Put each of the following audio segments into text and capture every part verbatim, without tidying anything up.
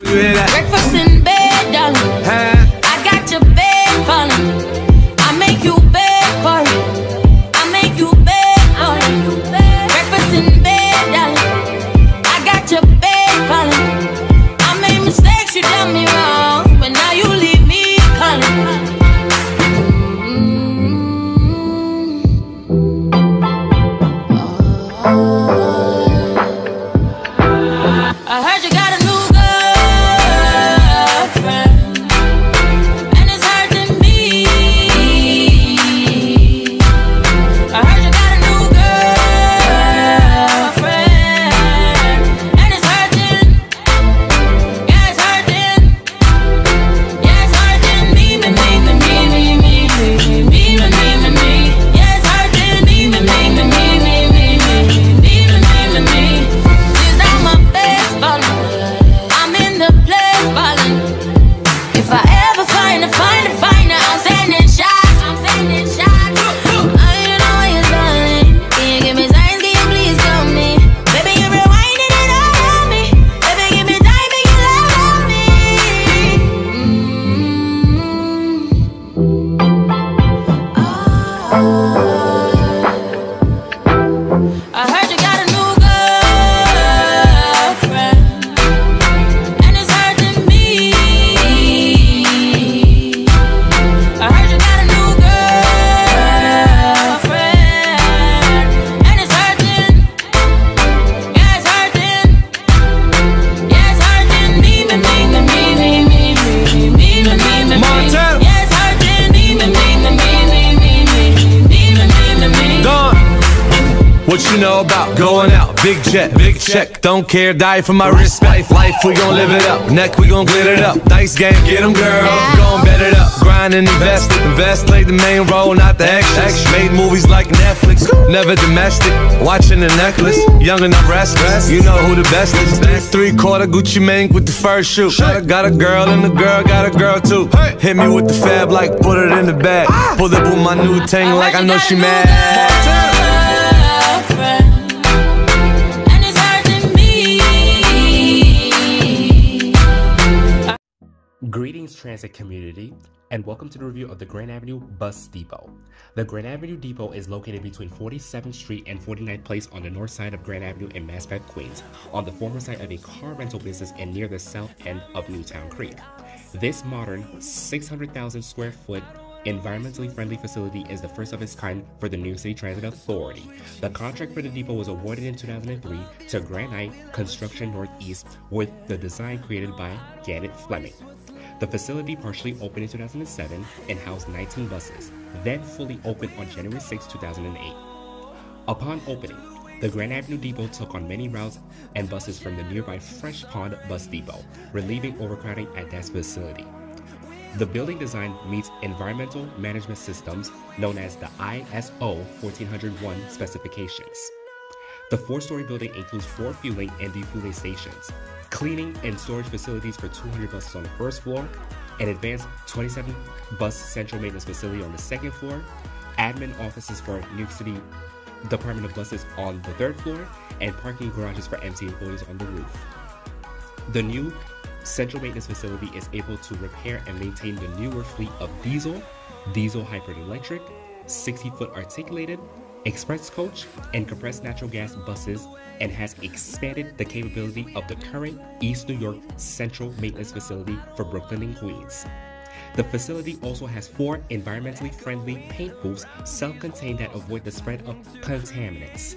Breakfast in bed, darling. I got your bed falling. I make you bed for it. I make you bed for it. Breakfast in bed, darling. I got your bed falling. I made mistakes, you done me wrong, but now you leave me calling. Big jet, big check, don't care, die for my wrist. Life, life, we gon' live it up. Neck, we gon' glitter it up. Dice game, get em, girl. We gon' bet it up. Grind and invest it. Invest, play the main role, not the extras. Made movies like Netflix, never domestic. Watching the necklace, young and I'm restless. You know who the best is. Three quarter Gucci Mane with the first shoe. Got a girl and the girl got a girl too. Hit me with the fab like put it in the bag. Pull up with my new tank like I know she mad. Greetings, transit community, and welcome to the review of the Grand Avenue Bus Depot. The Grand Avenue Depot is located between forty-seventh Street and forty-ninth Place on the north side of Grand Avenue in Maspeth, Queens, on the former site of a car rental business and near the south end of Newtown Creek. This modern six hundred thousand square foot environmentally friendly facility is the first of its kind for the New York City Transit Authority. The contract for the depot was awarded in two thousand three to Granite Construction Northeast with the design created by Gannett Fleming. The facility partially opened in two thousand seven and housed nineteen buses, then fully opened on January sixth, two thousand eight. Upon opening, the Grand Avenue Depot took on many routes and buses from the nearby Fresh Pond Bus Depot, relieving overcrowding at that facility. The building design meets environmental management systems known as the I S O fourteen oh one specifications. The four-story building includes four fueling and defueling stations, cleaning and storage facilities for two hundred buses on the first floor, an advanced twenty-seven bus central maintenance facility on the second floor, admin offices for New York City Department of Buses on the third floor, and parking garages for M T A employees on the roof. The new central maintenance facility is able to repair and maintain the newer fleet of diesel, diesel hybrid electric, sixty-foot articulated, express coach, and compressed natural gas buses, and has expanded the capability of the current East New York Central Maintenance Facility for Brooklyn and Queens. The facility also has four environmentally friendly paint booths, self-contained, that avoid the spread of contaminants.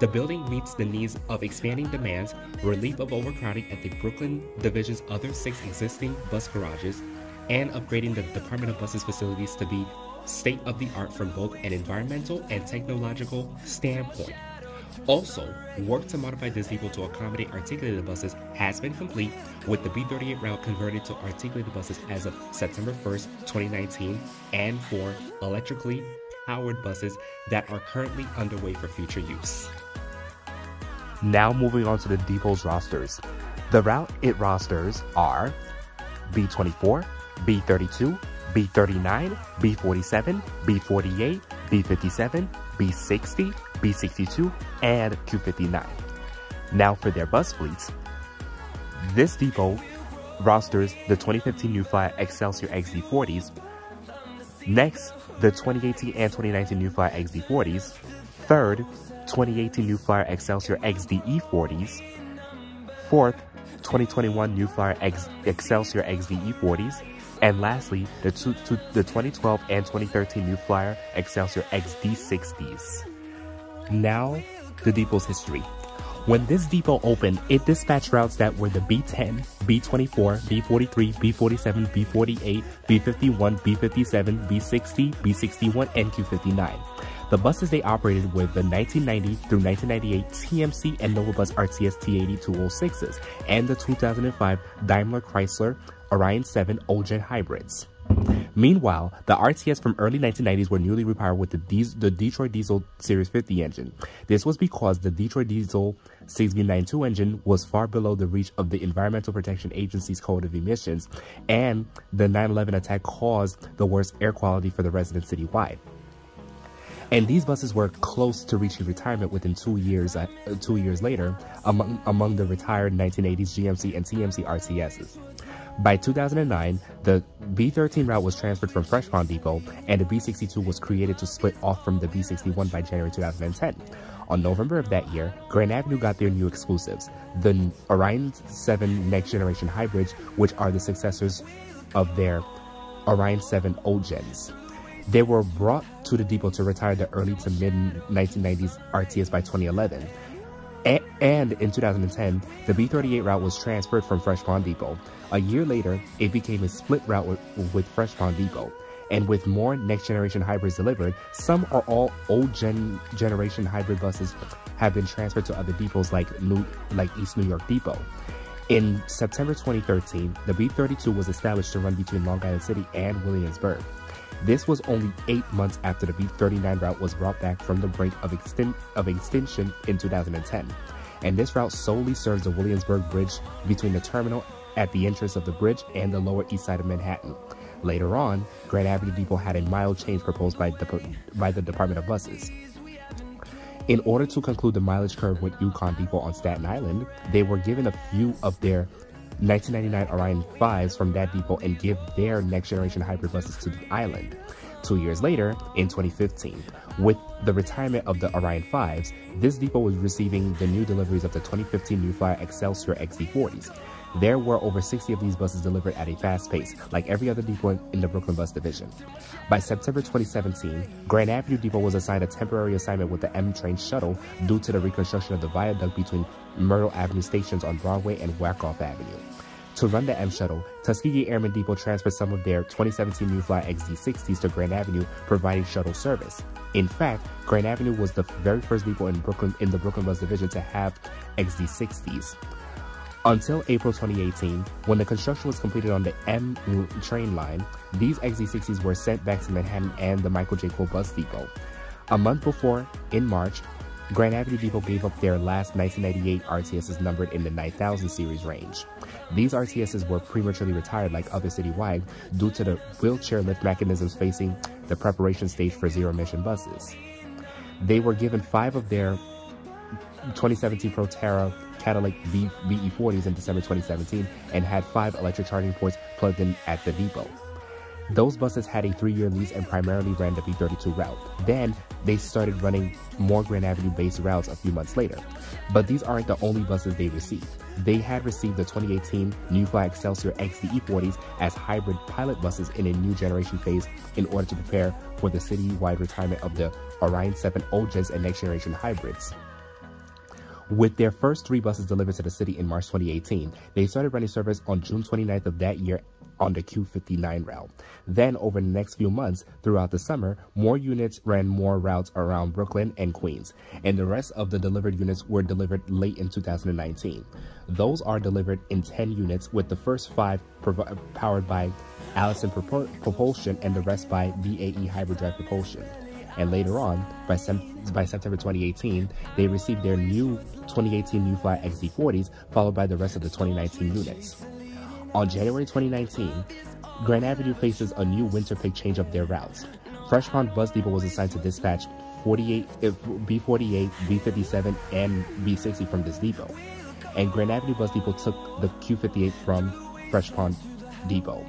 The building meets the needs of expanding demands, relief of overcrowding at the Brooklyn Division's other six existing bus garages, and upgrading the Department of Buses facilities to be state-of-the-art from both an environmental and technological standpoint. Also, work to modify this depot to accommodate articulated buses has been complete, with the B thirty-eight route converted to articulated buses as of September first, twenty nineteen, and for electrically powered buses that are currently underway for future use. Now moving on to the depot's rosters. The route it rosters are B twenty-four, B thirty-two, B thirty-nine, B forty-seven, B forty-eight, B fifty-seven, B sixty, B sixty-two, and Q fifty-nine. Now for their bus fleets. This depot rosters the twenty fifteen New Flyer Excelsior X D forties, next the twenty eighteen and twenty nineteen New Flyer X D forties, third twenty eighteen New Flyer Excelsior X D E forties, fourth twenty twenty-one New Flyer Ex Excelsior X D E forties, and lastly the, two, two, the twenty twelve and twenty thirteen New Flyer Excelsior X D sixties. Now, the depot's history. When this depot opened, it dispatched routes that were the B ten, B twenty-four, B forty-three, B forty-seven, B forty-eight, B fifty-one, B fifty-seven, B sixty, B sixty-one, and Q fifty-nine. The buses they operated were the nineteen ninety through nineteen ninety-eight T M C and Novabus R T S T eighty-two oh sixes and the two thousand five Daimler Chrysler Orion seven old-gen hybrids. Meanwhile, the R T S from early nineteen nineties were newly repowered with the, Dies the Detroit Diesel Series fifty engine. This was because the Detroit Diesel six V ninety-two engine was far below the reach of the Environmental Protection Agency's Code of Emissions, and the nine eleven attack caused the worst air quality for the residents citywide. And these buses were close to reaching retirement within two years, uh, two years later among, among the retired nineteen eighties G M C and T M C R T Ss. By two thousand nine, the B thirteen route was transferred from Fresh Pond Depot, and the B sixty-two was created to split off from the B sixty-one by January two thousand ten. On November of that year, Grand Avenue got their new exclusives, the Orion seven Next Generation Hybrids, which are the successors of their Orion seven old gens. They were brought to the depot to retire the early to mid nineteen nineties R T S by twenty eleven. A and in two thousand ten, the B thirty-eight route was transferred from Fresh Pond Depot. A year later, it became a split route with, with Fresh Pond Depot. And with more next-generation hybrids delivered, some or all old-generation hybrid buses have been transferred to other depots like, New, like East New York Depot. In September twenty thirteen, the B thirty-two was established to run between Long Island City and Williamsburg. This was only eight months after the B thirty-nine route was brought back from the brink of, extin of extinction in two thousand ten, and this route solely serves the Williamsburg Bridge between the terminal at the entrance of the bridge and the Lower East Side of Manhattan. Later on, Grand Avenue Depot had a mild change proposed by, by the Department of Buses. In order to conclude the mileage curve with UConn Depot on Staten Island, they were given a few of their nineteen ninety-nine Orion fives from that depot and give their next-generation hybrid buses to the island. Two years later, in twenty fifteen, with the retirement of the Orion fives, this depot was receiving the new deliveries of the twenty fifteen New Flyer Excelsior X D forties. There were over sixty of these buses delivered at a fast pace, like every other depot in the Brooklyn Bus Division. By September twenty seventeen, Grand Avenue Depot was assigned a temporary assignment with the M train shuttle due to the reconstruction of the viaduct between Myrtle Avenue stations on Broadway and Wyckoff Avenue. To run the M shuttle, Tuskegee Airmen Depot transferred some of their twenty seventeen New Flyer X D sixties to Grand Avenue, providing shuttle service. In fact, Grand Avenue was the very first depot in Brooklyn in the Brooklyn Bus Division to have X D sixties. Until April twenty eighteen, when the construction was completed on the M train line, these X D sixties were sent back to Manhattan and the Michael J. Quill Bus Depot. A month before, in March, Grand Avenue Depot gave up their last nineteen ninety-eight R T Ss numbered in the nine thousand series range. These R T Ss were prematurely retired like other citywide due to the wheelchair lift mechanisms facing the preparation stage for zero-emission buses. They were given five of their twenty seventeen Proterra Catalytic V E forties in December twenty seventeen and had five electric charging ports plugged in at the depot. Those buses had a three-year lease and primarily ran the B thirty-two route. Then, they started running more Grand Avenue-based routes a few months later. But these aren't the only buses they received. They had received the twenty eighteen New Flyer Excelsior X D E forties as hybrid pilot buses in a new generation phase in order to prepare for the city-wide retirement of the Orion seven old gens and next-generation hybrids. With their first three buses delivered to the city in March twenty eighteen, they started running service on June twenty-ninth of that year on the Q fifty-nine route. Then, over the next few months, throughout the summer, more units ran more routes around Brooklyn and Queens, and the rest of the delivered units were delivered late in two thousand nineteen. Those are delivered in ten units, with the first five powered by Allison Propulsion and the rest by B A E Hybridrive Propulsion. And later on, by, by September twenty eighteen, they received their new twenty eighteen New Flyer X D forties, followed by the rest of the twenty nineteen units. On January twenty nineteen, Grand Avenue faces a new winter pick change of their routes. Fresh Pond Bus Depot was assigned to dispatch B forty-eight, B fifty-seven, and B sixty from this depot, and Grand Avenue Bus Depot took the Q fifty-eight from Fresh Pond Depot.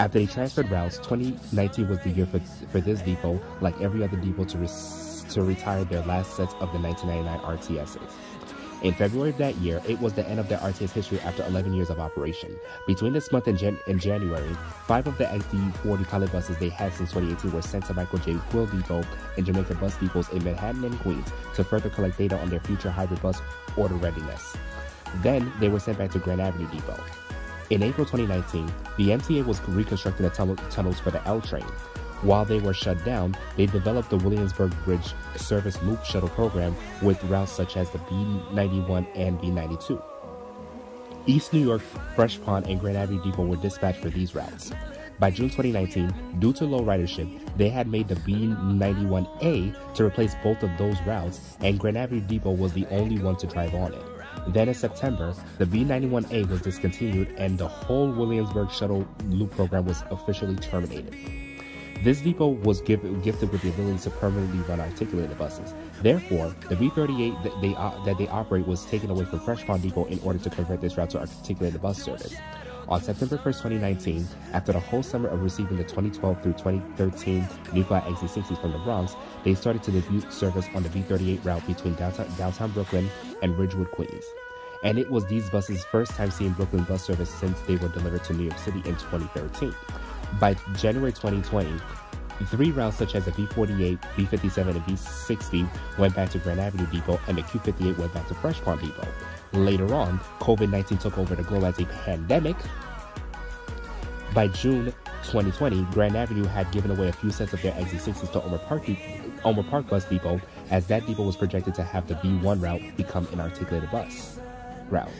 After they transferred routes, twenty nineteen was the year for, for this depot, like every other depot, to, re to retire their last sets of the nineteen ninety-nine R T Ss. In February of that year, it was the end of their R T S history after eleven years of operation. Between this month and, Jan and January, five of the X D forty pilot buses they had since twenty eighteen were sent to Michael J. Quill Depot and Jamaica Bus Depots in Manhattan and Queens to further collect data on their future hybrid bus order readiness. Then, they were sent back to Grand Avenue Depot. In April twenty nineteen, the M T A was reconstructing the tunnel tunnels for the L train. While they were shut down, they developed the Williamsburg Bridge service loop shuttle program with routes such as the B ninety-one and B ninety-two. East New York, Fresh Pond, and Grand Avenue Depot were dispatched for these routes. By June twenty nineteen, due to low ridership, they had made the B ninety-one A to replace both of those routes, and Grand Avenue Depot was the only one to drive on it. Then in September, the B ninety-one A was discontinued and the whole Williamsburg shuttle loop program was officially terminated. This depot was give, gifted with the ability to permanently run articulated buses. Therefore, the B thirty-eight that they, uh, that they operate was taken away from Fresh Pond Depot in order to convert this route to articulated bus service. On September first, twenty nineteen, after the whole summer of receiving the twenty twelve through twenty thirteen New Flyer X D sixty from the Bronx, they started to debut service on the B thirty-eight route between downtown, downtown Brooklyn and Ridgewood, Queens. And it was these buses' first time seeing Brooklyn bus service since they were delivered to New York City in twenty thirteen. By January twenty twenty, three routes such as the B forty-eight, B fifty-seven, and B sixty went back to Grand Avenue Depot, and the Q fifty-eight went back to Fresh Pond Depot. Later on, COVID nineteen took over the globe as a pandemic. By June twenty twenty, Grand Avenue had given away a few sets of their X D sixties to Omer Park, Omer Park Bus Depot, as that depot was projected to have the B one route become an articulated bus route.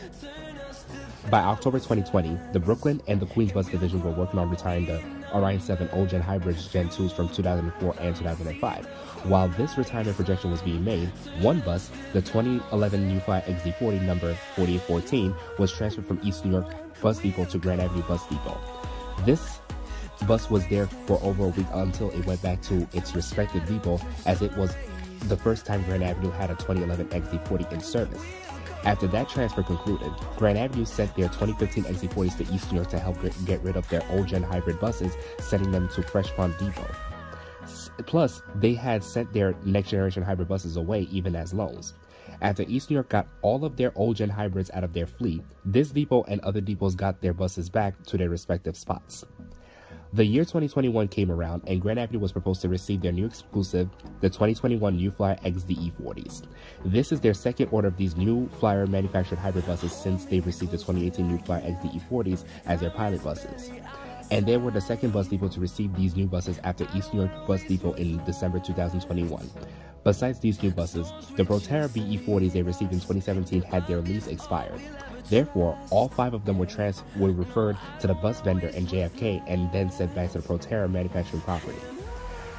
By October twenty twenty, the Brooklyn and the Queens Bus Division were working on retiring the Orion seven old-gen hybrid Gen twos from two thousand four and two thousand five. While this retirement projection was being made, one bus, the twenty eleven New Flyer X D forty number forty-eight fourteen, was transferred from East New York Bus Depot to Grand Avenue Bus Depot. This bus was there for over a week until it went back to its respective depot, as it was the first time Grand Avenue had a twenty eleven X D forty in service. After that transfer concluded, Grand Avenue sent their twenty fifteen X D forties to East New York to help get rid of their old-gen hybrid buses, sending them to Fresh Pond Depot. Plus, they had sent their next-generation hybrid buses away, even as loans. After East New York got all of their old-gen hybrids out of their fleet, this depot and other depots got their buses back to their respective spots. The year twenty twenty-one came around, and Grand Avenue was proposed to receive their new exclusive, the twenty twenty-one New Flyer X D E forties. This is their second order of these New Flyer manufactured hybrid buses since they received the twenty eighteen New Flyer X D E forties as their pilot buses. And they were the second bus depot to receive these new buses after East New York Bus Depot in December two thousand twenty-one. Besides these new buses, the Proterra B E forties they received in twenty seventeen had their lease expired. Therefore, all five of them were trans were referred to the bus vendor in J F K and then sent back to the Proterra manufacturing property.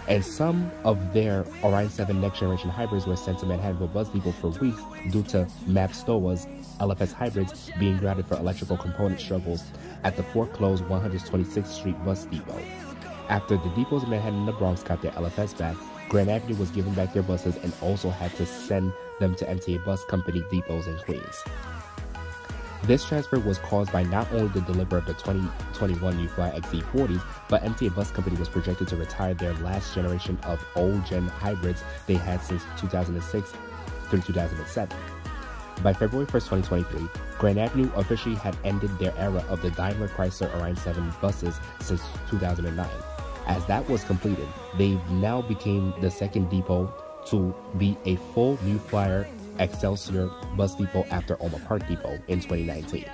And some of their Orion seven next-generation hybrids were sent to Manhattanville Bus Depot for weeks due to M A P S T O A A's L F S hybrids being grounded for electrical component struggles at the foreclosed one hundred twenty-sixth Street Bus Depot. After the depots in Manhattan and the Bronx got their L F S back, Grand Avenue was giving back their buses and also had to send them to M T A Bus Company depots in Queens. This transfer was caused by not only the delivery of the twenty twenty-one New Flyer X D forties, but M T A Bus Company was projected to retire their last generation of old-gen hybrids they had since two thousand six through two thousand seven. By February first, twenty twenty-three, Grand Avenue officially had ended their era of the Daimler Chrysler Orion seven buses since two thousand nine. As that was completed, they now became the second depot to be a full New Flyer Excelsior Bus Depot after Omer Park Depot in twenty nineteen.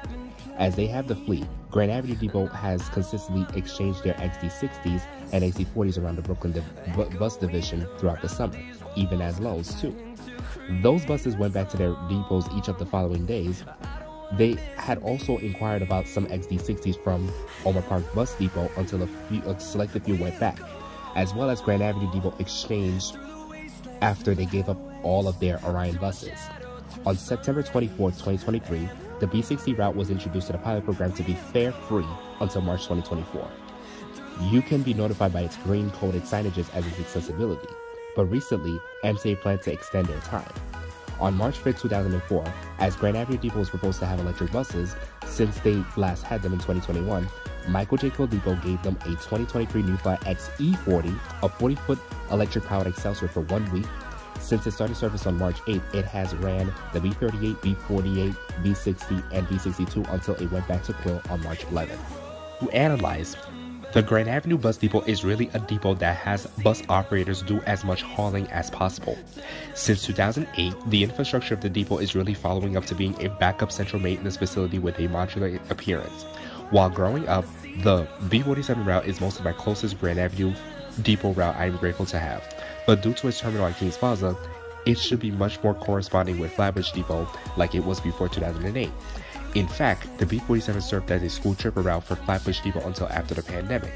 As they have the fleet, Grand Avenue Depot has consistently exchanged their X D sixties and X D forties around the Brooklyn div Bus Division throughout the summer, even as loans too. Those buses went back to their depots each of the following days. They had also inquired about some X D sixties from Omer Park Bus Depot until a, few, a selected few went back, as well as Grand Avenue Depot exchanged after they gave up all of their Orion buses. On September twenty-fourth, twenty twenty-three, the B sixty route was introduced to the pilot program to be fare-free until March twenty twenty-four. You can be notified by its green-coded signages as its accessibility, but recently, M T A planned to extend their time. on March fifth, two thousand four, as Grand Avenue Depot was proposed to have electric buses since they last had them in twenty twenty-one, Michael J. Quill Depot gave them a twenty twenty-three New Flyer X D E forty, a forty-foot electric-powered Excelsior, for one week. Since it started service on March eighth, it has ran the V thirty-eight, V forty-eight, V sixty, and V sixty-two until it went back to Quill on March eleventh. To analyze, the Grand Avenue Bus Depot is really a depot that has bus operators do as much hauling as possible. Since two thousand eight, the infrastructure of the depot is really following up to being a backup central maintenance facility with a modular appearance. While growing up, the B forty-seven route is most of my closest Grand Avenue Depot route I am grateful to have, but due to its terminal at Kings Plaza, it should be much more corresponding with Flatbush Depot like it was before two thousand eight. In fact, the B forty-seven served as a school tripper route for Flatbush Depot until after the pandemic.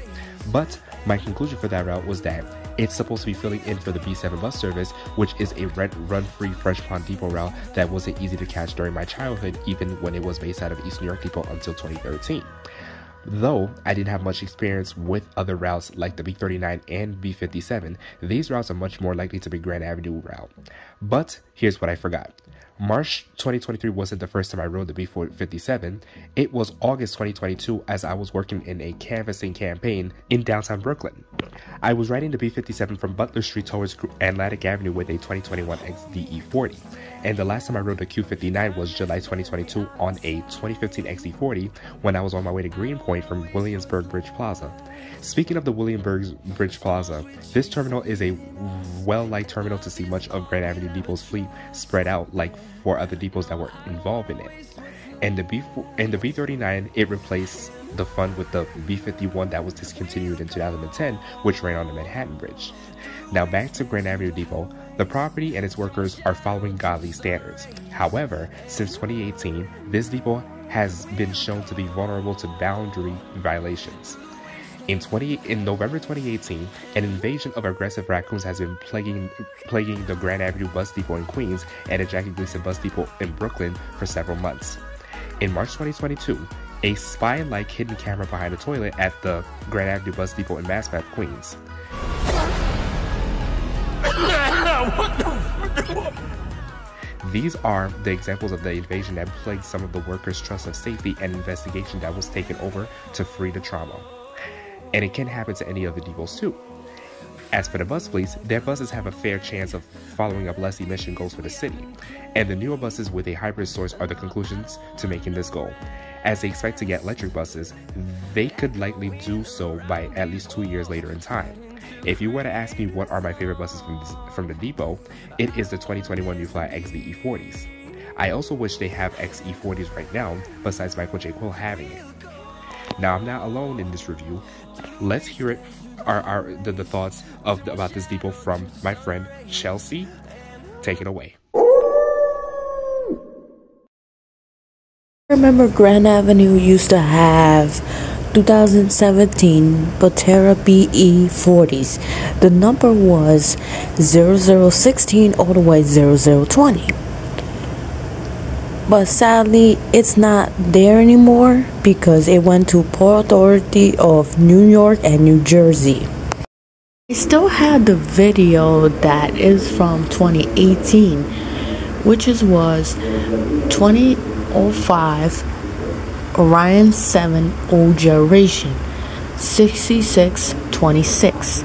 But my conclusion for that route was that it's supposed to be filling in for the B seven bus service, which is a rent run-free Fresh Pond Depot route that wasn't easy to catch during my childhood, even when it was based out of East New York Depot until twenty thirteen. Though I didn't have much experience with other routes like the B thirty-nine and B fifty-seven, these routes are much more likely to be Grand Avenue route. But here's what I forgot. March twenty twenty-three wasn't the first time I rode the B fifty-seven, it was August twenty twenty-two, as I was working in a canvassing campaign in downtown Brooklyn. I was riding the B fifty-seven from Butler Street towards Atlantic Avenue with a twenty twenty-one X D E forty, and the last time I rode the Q fifty-nine was July twenty twenty-two on a twenty fifteen X D forty when I was on my way to Greenpoint from Williamsburg Bridge Plaza. Speaking of the Williamsburg Bridge Plaza, this terminal is a well-liked terminal to see much of Grand Avenue Depot's fleet spread out like for other depots that were involved in it. And the B and the B thirty-nine, it replaced the fund with the B fifty-one that was discontinued in two thousand ten, which ran on the Manhattan Bridge. Now back to Grand Avenue Depot, the property and its workers are following godly standards. However, since twenty eighteen, this depot has been shown to be vulnerable to boundary violations. In, twenty, in November twenty eighteen, an invasion of aggressive raccoons has been plaguing, plaguing the Grand Avenue Bus Depot in Queens and the Jackie Gleason Bus Depot in Brooklyn for several months. In March twenty twenty-two, a spy-like hidden camera behind a toilet at the Grand Avenue Bus Depot in Maspeth, Queens. These are the examples of the invasion that plagued some of the workers' trust of safety and investigation that was taken over to free the trauma. And it can happen to any other depots too. As for the bus fleets, their buses have a fair chance of following up less emission goals for the city, and the newer buses with a hybrid source are the conclusions to making this goal. As they expect to get electric buses, they could likely do so by at least two years later in time. If you were to ask me what are my favorite buses from, this, from the depot, it is the twenty twenty-one New Flyer X D E forties. I also wish they have X E forties right now, besides Michael J. Quill having it. Now, I'm not alone in this review. Let's hear it, our, our, the, the thoughts of about this depot from my friend Chelsea. Take it away. I remember Grand Avenue used to have twenty seventeen Proterra B E forties. The number was zero zero one six all the way zero zero two zero. But sadly, it's not there anymore because it went to Port Authority of New York and New Jersey. I still have the video that is from twenty eighteen, which is, was twenty oh five Orion seven old generation sixty-six twenty-six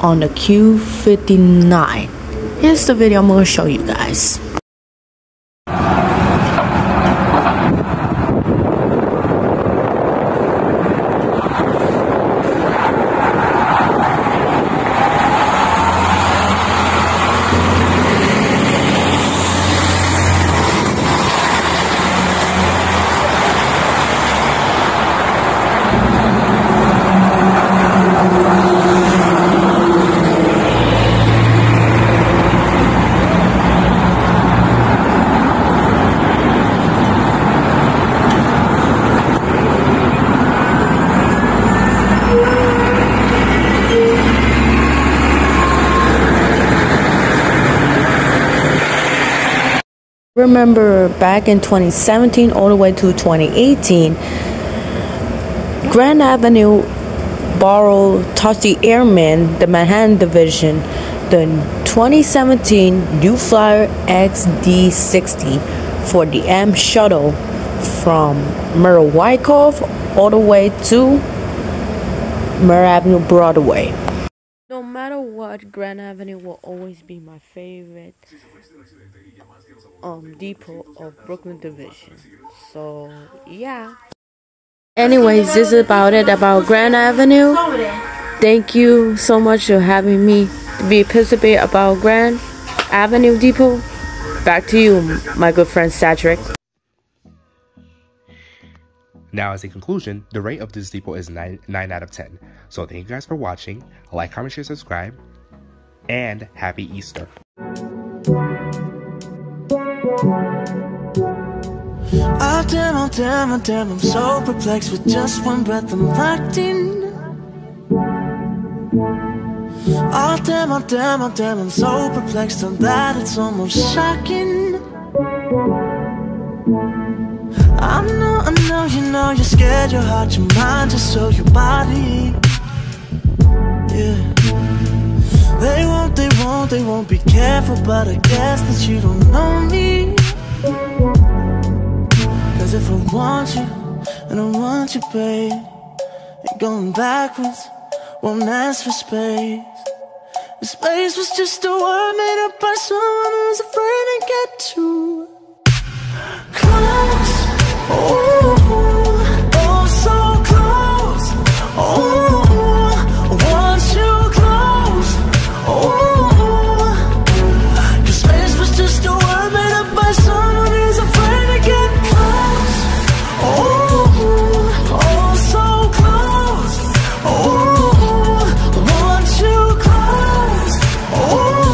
on the Q fifty-nine. Here's the video I'm going to show you guys. Remember back in twenty seventeen all the way to twenty eighteen, Grand Avenue borrowed Tuskegee Airmen, the Manhattan Division, the twenty seventeen New Flyer X D sixty for the M shuttle from Merrill Wyckoff all the way to Merrill Avenue Broadway. No matter what, Grand Avenue will always be my favorite um depot of Brooklyn Division. So yeah. Anyways, this is about it about Grand Avenue. Thank you so much for having me to be participate about Grand Avenue Depot. Back to you, my good friend Satrick. Now, as a conclusion, the rate of this depot is nine out of ten. So thank you guys for watching. Like, comment, share, subscribe, and happy Easter. Oh damn, oh damn, oh damn, I'm so perplexed. With just one breath I'm locked in. Oh damn, oh damn, oh damn, I'm so perplexed on that it's almost shocking. I know, I know, you know, you're scared, your heart, your mind, just so your body. Yeah. They won't, they won't, they won't be careful, but I guess that you don't know me. Cause if I want you, and I want you, babe, and going backwards won't ask for space. The space was just a word made up by someone who's afraid to get too close. Ooh, oh, so close. Ooh, once you close. Ooh, cause space was just a word made up by someone who's afraid to get close. Ooh, oh, so close. Ooh, once you close. Ooh,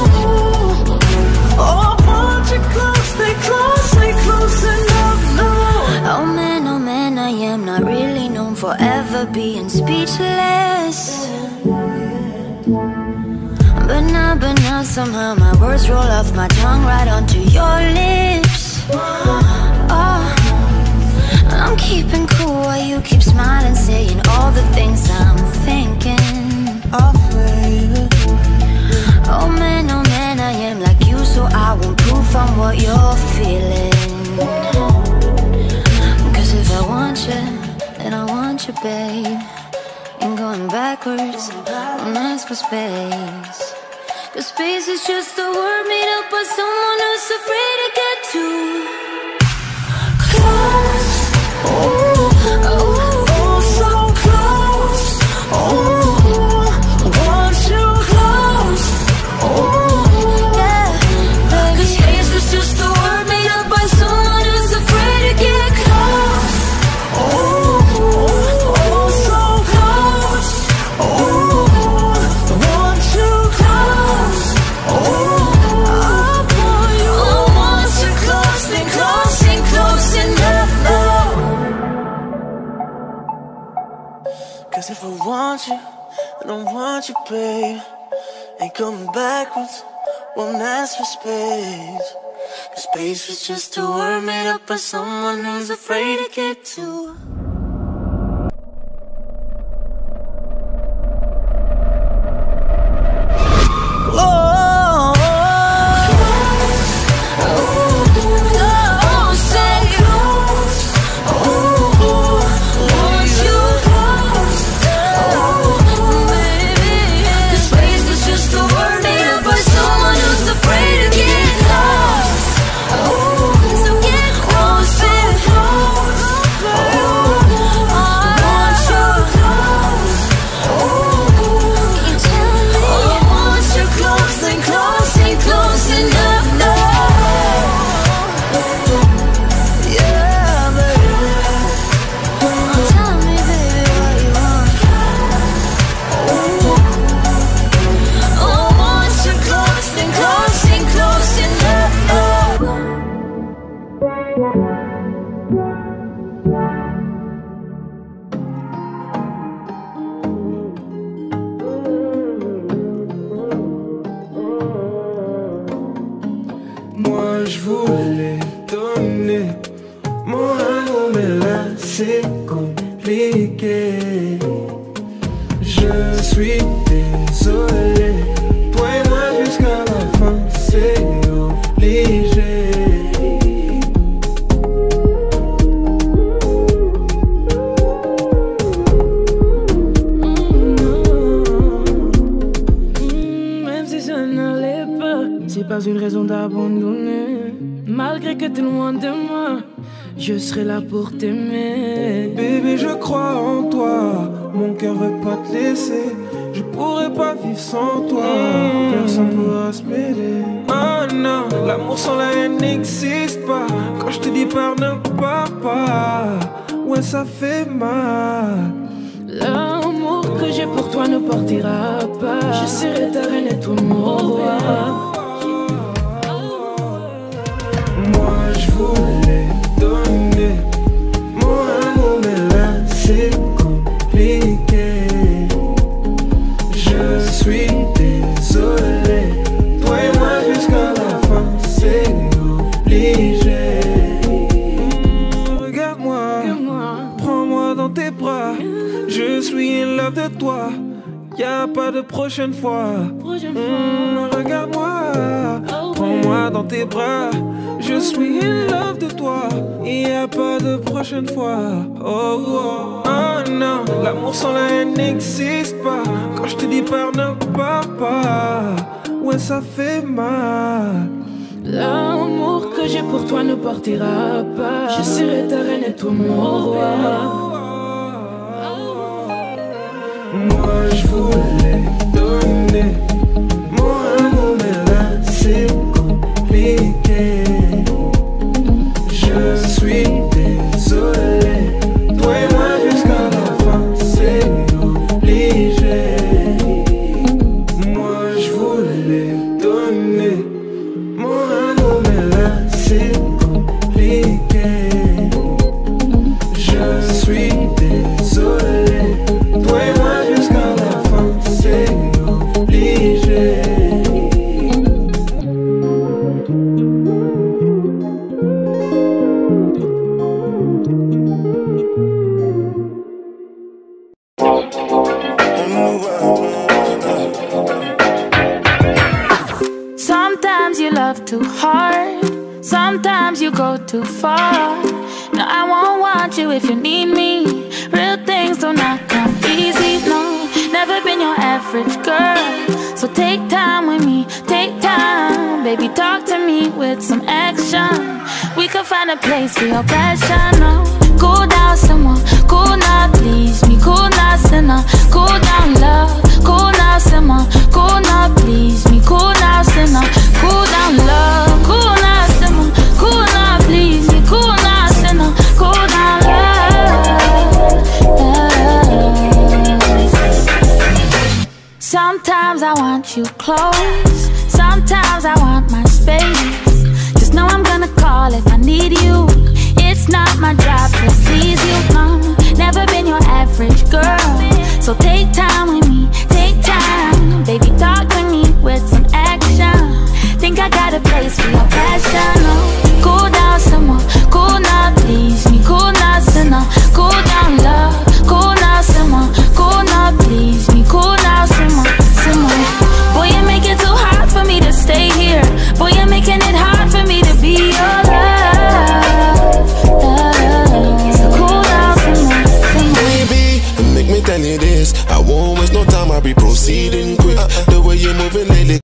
oh, once you close, they close, they close enough now. Oh man, oh man, I am not really known for ever being speechless. But now, but now, somehow my words roll off my tongue right onto your lips. Oh, I'm keeping cool while you keep smiling, saying all the things I'm thinking. Oh man, oh man, I am like you, so I won't prove from what you're feeling. Cause if I want you, then I want you, babe. And going backwards, won't ask for space. Cause space is just a word made up by someone who's afraid to get too close. Oh, oh, oh, so close. Oh, once you close. Oh, yeah. Cause space was just a word made up by someone who's afraid to get close. Oh, oh, so close. Oh, once you close. Oh, boy, you oh, once you close, then close, then close enough now. Cause if I want you, I don't want you, babe. Ain't coming backwards, won't ask for space. Cause space was just a word made up by someone who's afraid to get too. Je suis désolé, toi et moi, je jusqu'à la fin, c'est obligé. Même si ça n'allait pas, c'est pas une raison d'abandonner. Malgré que t'es loin de moi, je serai là pour t'aimer. Bébé, je crois en toi, mon cœur veut pas te laisser. Je pourrais pas vivre sans toi, personne pourra se mêler. Oh non, l'amour sans la haine n'existe pas. Quand je te dis pars, ne pars pas, ouais ça fait mal. L'amour que j'ai pour toi ne partira pas. Je serai ta reine et toi mon roi. Moi je voulais donner mon amour, mais là c'est compliqué. Je suis désolé, toi et moi jusqu'à la fin, c'est obligé. Mmh, regarde-moi, regarde prends-moi dans tes bras. Je suis in love de toi, y'a pas de prochaine fois. Mmh, regarde-moi, oh, prends-moi ouais. dans tes bras. Je suis in love de toi, y'a pas de prochaine fois. Oh, oh, oh non, l'amour sans la haine n'existe pas. Quand je te dis pars, ne pars pas, ouais ça fait mal. L'amour que j'ai pour toi ne partira pas. Je serai ta reine et toi mon roi. Moi je voulais donner mon amour, mais là c'est compliqué. Je suis désolé, toi et moi jusqu'à la fin, c'est obligé. Moi je voulais donner mon amour, mais là c'est compliqué. Je suis désolé, toi et moi jusqu'à la fin, c'est obligé. Too far. No, I won't want you if you need me. Real things do not come easy. No, never been your average girl. So take time with me, take time. Baby, talk to me with some action. We can find a place for your passion. No, cool down someone, cool now, please me. Cool now, sinner, cool down love. Cool now, someone, cool now, please me. Cool now, sinner, cool down love. Cool now, someone, cool now. Please be cool now, sinner, cool down love. Sometimes I want you close, sometimes I want my space. Just know I'm gonna call if I need you. It's not my job to please you, no. Never been your average girl. So take time with me, take time. Baby, talk to me with some action. Think I got a place for your passion.